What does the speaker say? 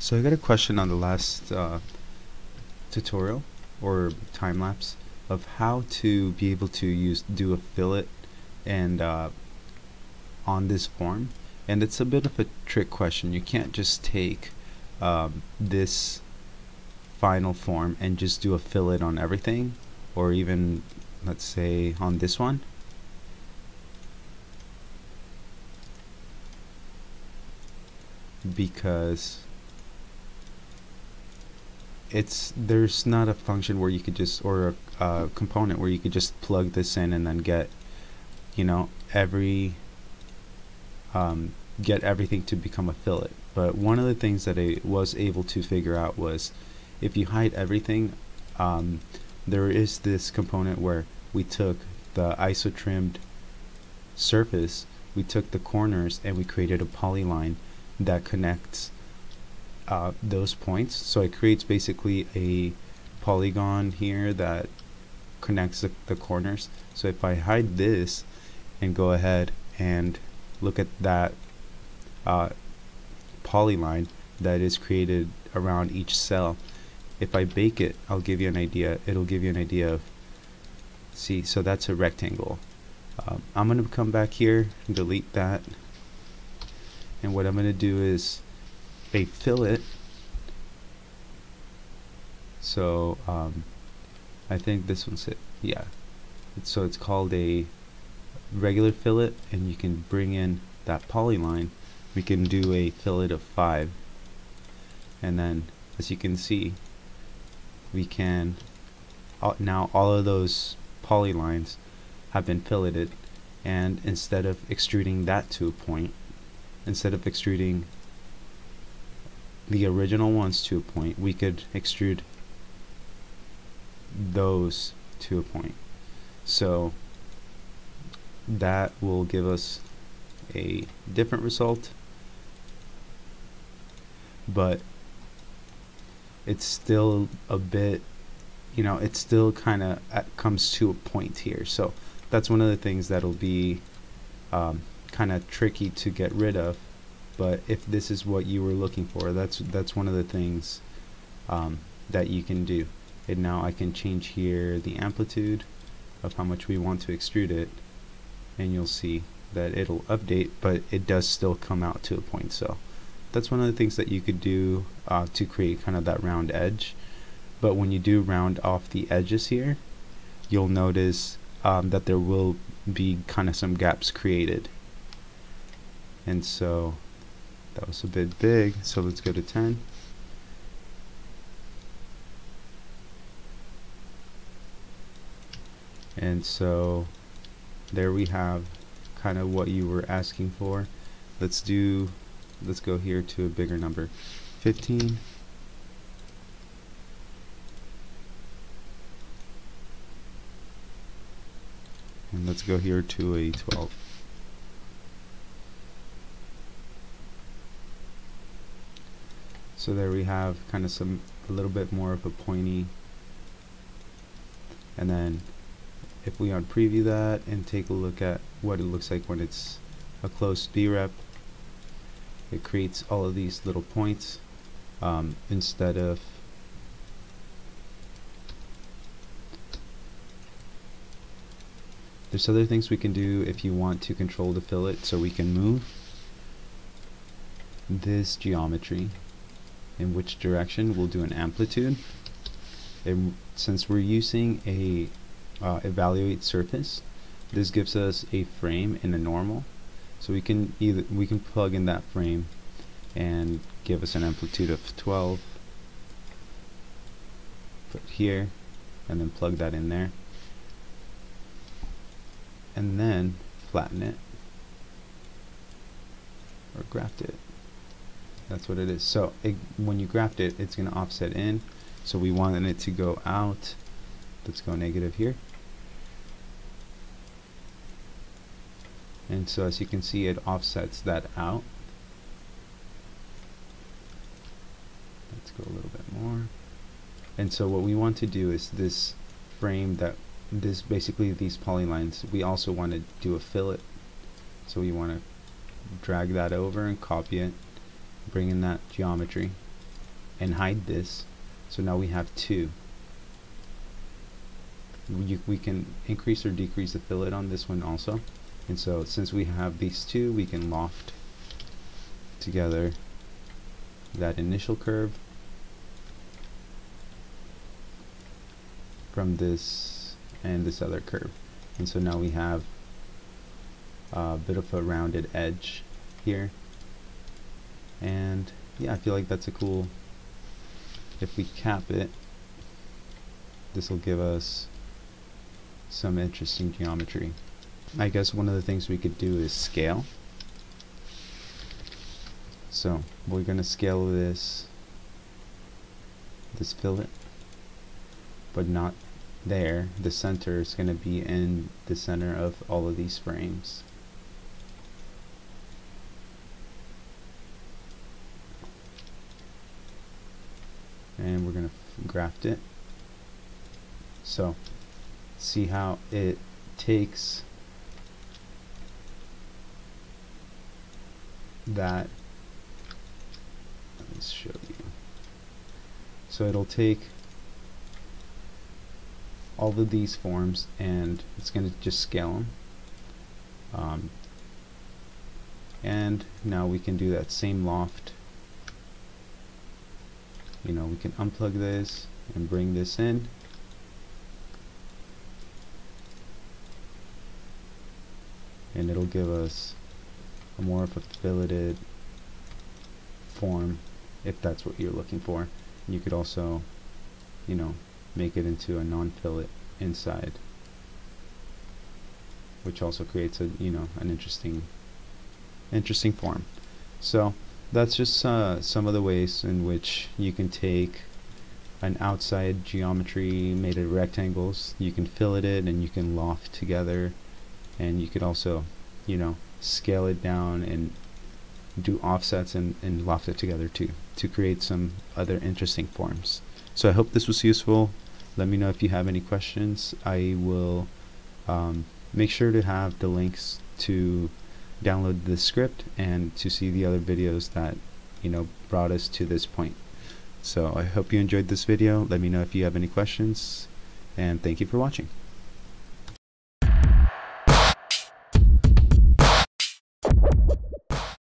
So I got a question on the last tutorial or time lapse of how to be able to do a fillet and on this form, and it's a bit of a trick question. You can't just take this final form and just do a fillet on everything, or even let's say on this one. Because there's not a function where you could just, or a component where you could just plug this in and then get, you know, get everything to become a fillet. But one of the things that I was able to figure out was if you hide everything, there is this component where we took the isotrimmed surface, we took the corners, and we created a polyline that connects those points. So it creates basically a polygon here that connects the corners. So if I hide this and go ahead and look at that polyline that is created around each cell, if I bake it, I'll give you an idea. It'll give you an idea of, see, so that's a rectangle. I'm going to come back here and delete that. And what I'm going to do is a fillet. So I think this one's it. Yeah. So it's called a regular fillet, and you can bring in that polyline. We can do a fillet of 5. And then, as you can see, we can now all of those polylines have been filleted, and instead of extruding that to a point, instead of extruding the original ones to a point, we could extrude those to a point. So that will give us a different result, but it's still a bit, you know, it still kind of comes to a point here. So that's one of the things that'll be kind of tricky to get rid of. But if this is what you were looking for, that's one of the things that you can do. And now I can change here the amplitude of how much we want to extrude it, and you'll see that it'll update, but it does still come out to a point. So that's one of the things that you could do to create kind of that round edge. But when you do round off the edges here, you'll notice that there will be kind of some gaps created. And so that was a bit big, so let's go to 10. And so there we have kind of what you were asking for. Let's go here to a bigger number, 15. And let's go here to a 12. So there we have kind of a little bit more of a pointy. And then if we unpreview that and take a look at what it looks like when it's a closed B-rep, it creates all of these little points instead of . There's other things we can do if you want to control the fillet. So we can move this geometry in which direction. We'll do an amplitude, and since we're using a evaluate surface, this gives us a frame and a normal. So we can plug in that frame and give us an amplitude of 12. Put here and then plug that in there. And then flatten it or graft it. That's what it is. So when you graft it, it's going to offset in. So we wanted it to go out. Let's go negative here. And so as you can see, it offsets that out. Let's go a little bit more. And so what we want to do is this frame that basically these polylines, we also want to do a fillet. So we want to drag that over and copy it, bring in that geometry, and hide this. So now we have two. We can increase or decrease the fillet on this one also. And so since we have these two, we can loft together that initial curve from this and this other curve. And so now we have a bit of a rounded edge here. And yeah, I feel like that's a cool, if we cap it, this will give us some interesting geometry. I guess one of the things we could do is scale. So we're going to scale this fillet, but not there. The center is going to be in the center of all of these frames. And we're going to graft it. So see how it takes that. Let's show you. So it'll take all of these forms and it's going to just scale them. And now we can do that same loft. You know, we can unplug this and bring this in. And it'll give us a more of a filleted form, if that's what you're looking for. And you could also, you know, make it into a non-fillet inside, which also creates a, you know, an interesting form. So that's just some of the ways in which you can take an outside geometry made of rectangles, you can fillet it and you can loft together, and you could also, you know, scale it down and do offsets and loft it together too, to create some other interesting forms. So I hope this was useful. Let me know if you have any questions. I will make sure to have the links to download the script and to see the other videos that, you know, brought us to this point. So I hope you enjoyed this video. Let me know if you have any questions, and thank you for watching.